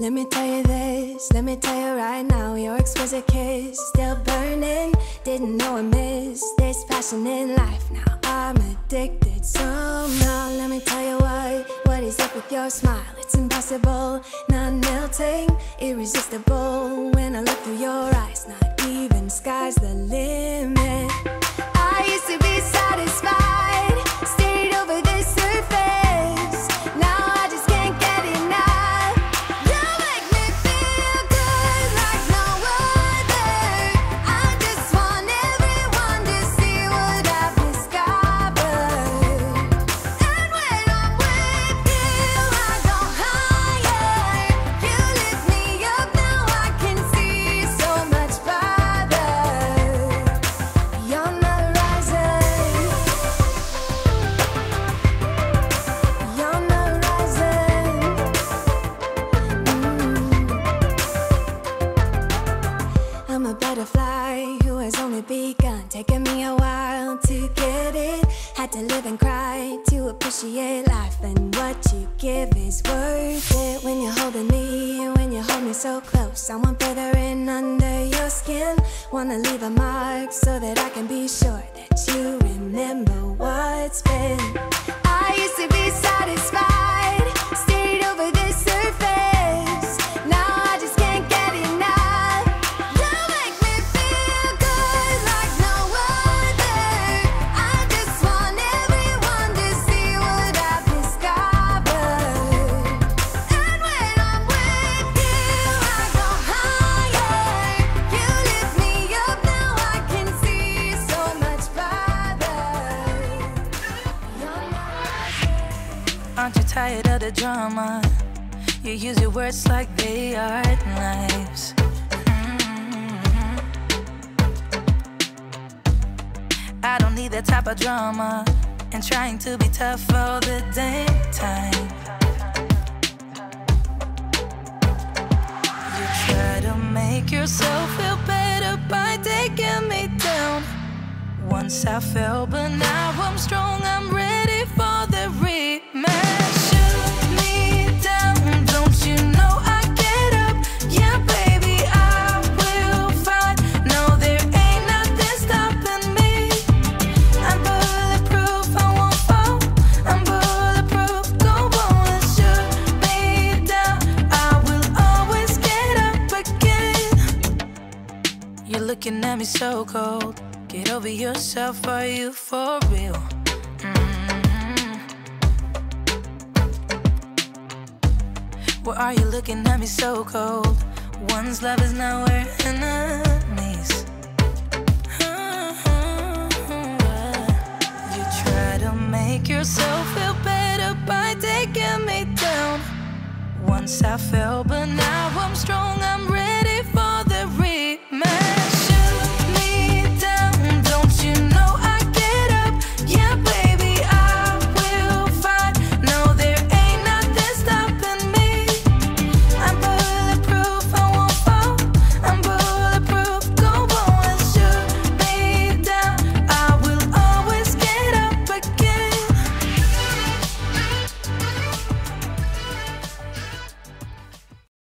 Let me tell you this, let me tell you right now, your exquisite kiss still burning. Didn't know I missed this passion in life. Now I'm addicted somehow. Let me tell you what is up with your smile? It's impossible, not melting, irresistible. When I look through your eyes, not even sky's the limit. I used to be satisfied, stayed over the surface. Taking me a while to get it. Had to live and cry to appreciate life. And what you give is worth it. When you hold me so close, I want further in under your skin. Wanna leave a mark so that I can be sure that you remember what's been. I used to be satisfied, stayed over the surface. Now I just can't get enough. Aren't you tired of the drama? You use your words like they are knives. I don't need that type of drama and trying to be tough all the damn time. You try to make yourself feel better by taking me down. Once I fell, but now I'm strong, I'm ready for the rematch. Shoot me down, don't you know I get up? Yeah, baby, I will fight. No, there ain't nothing stopping me. I'm bulletproof, I won't fall. I'm bulletproof, go on and shoot me down. I will always get up again. You're looking at me so cold. Get over yourself, are you for real? Why are you looking at me so cold? One's love is now we're enemies. You try to make yourself feel better by taking me down. Once I fell, but now I'm strong, I'm